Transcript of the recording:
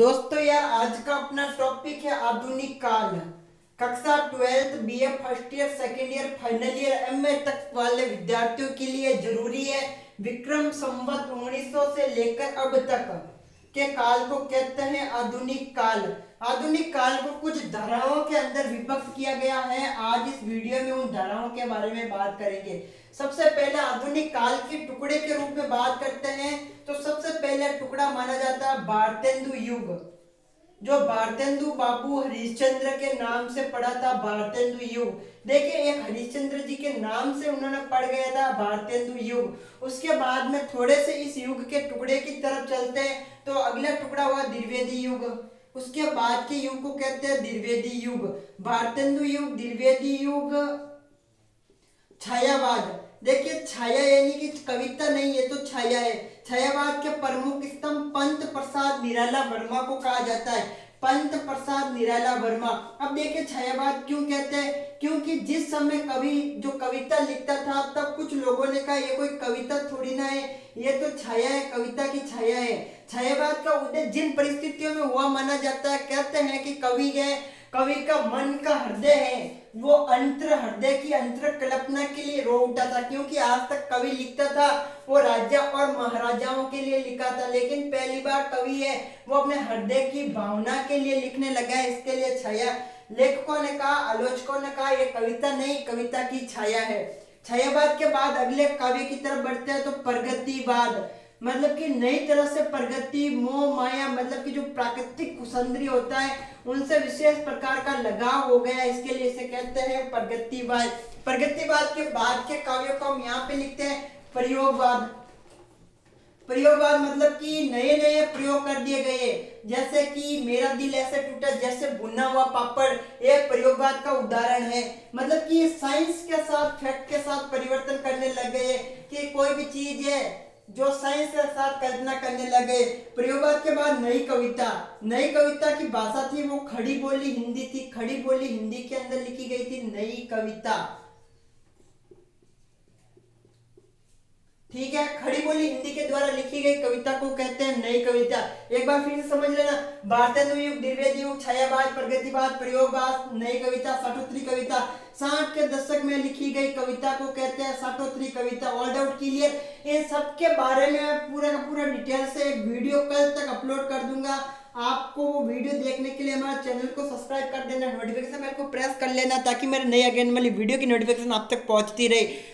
दोस्तों यार आज का अपना टॉपिक है आधुनिक काल। कक्षा 12th BA first year second year final year MA तक वाले विद्यार्थियों के लिए जरूरी है विक्रम संवत 1900 से लेकर अब तक के काल को कहते हैं आधुनिक काल। आधुनिक काल को कुछ धाराओं के अंदर विभक्त किया गया है। आज इस वीडियो में उन धाराओं के बारे में बात करेंगे। सबसे पहले आधुनिक काल के टुकड़े के रूप में बात करते हैं तो सबसे पहला टुकड़ा माना जाता है भारतेंदु युग, जो भारतेंदु बापू हरिश्चंद्र के नाम से पढ़ा था। भारतेंदु युग देखिए एक हरिश्चंद्र जी के नाम से उन्होंने पढ़ गया था भारतेंदु युग। उसके बाद में थोड़े से इस युग के टुकड़े की तरफ चलते हैं तो अगला टुकड़ा हुआ द्विवेदी युग। उसके बाद के युग को कहते हैं द्विवेदी युग। भारतेंदु युग, द्विवेदी युग, छायावाद। देखिए छाया यानी कि कविता नहीं है तो छाया है। छायावाद के प्रमुख स्तंभ पंत प्रसाद निराला वर्मा को कहा जाता है। पंत प्रसाद निराला वर्मा। अब देखिए छायावाद क्यों कहते हैं, क्योंकि जिस समय कवि जो कविता लिखता था तब कुछ लोगों ने कहा ये कोई कविता थोड़ी ना है, ये तो छाया है, कविता की छाया है। छायावाद का उदय जिन परिस्थितियों में हुआ माना जाता है। कहते हैं कि कवि है, कवि का मन का हृदय है, वो अंतर हृदय की अंतर कल्पना के लिए रो उठा था, क्योंकि आज तक कवि लिखता था वो राजा और महाराजाओं के लिए लिखा था, लेकिन पहली बार कवि है वो अपने हृदय की भावना के लिए लिखने लगा है। इसके लिए छाया लेखकों ने कहा, आलोचकों ने कहा ये कविता नहीं, कविता की छाया है। छायावाद के बाद अगले काव्य की तरफ बढ़ते हैं तो प्रगतिवाद, मतलब कि नई तरह से प्रगति, मोह माया, मतलब कि जो प्राकृतिक कुसंदरी होता है उनसे विशेष प्रकार का लगाव हो गया, इसके लिए इसे कहते हैं प्रगतिवाद। प्रगतिवाद के बाद के काव्यों को हम यहाँ पे लिखते हैं प्रयोगवाद। प्रयोगवाद मतलब कि नए नए प्रयोग कर दिए गए, जैसे कि मेरा दिल ऐसे टूटा जैसे भुना हुआ पापड़, यह प्रयोगवाद का उदाहरण है। मतलब कि साइंस के साथ फैक्ट के साथ परिवर्तन करने लग गए कि कोई भी चीज है जो साइंस के साथ कल्पना करने लगे। प्रयोगवाद के बाद नई कविता। नई कविता की भाषा थी वो खड़ी बोली हिंदी थी। खड़ी बोली हिंदी के अंदर लिखी गई थी नई कविता, ठीक है। खड़ी बोली हिंदी के द्वारा लिखी गई कविता को कहते हैं नई कविता। एक बार फिर समझ लेना, भारतेंदु युग, द्विवेदी युग, छायावाद, प्रगतिवाद, प्रयोगवाद, नई कविता, साठोत्तरी कविता। 60 के दशक में लिखी गई कविता को कहते हैं साठोत्तरी कविता। ऑल आउट क्लियर, इन सब के बारे में मैं पूरा का पूरा डिटेल से एक वीडियो कल तक अपलोड कर दूंगा। आपको वो वीडियो देखने के लिए हमारे चैनल को सब्सक्राइब कर देना, नोटिफिकेशन बेल को प्रेस कर लेना ताकि मेरे नई अगेन वाली वीडियो की नोटिफिकेशन आप तक पहुंचती रहे।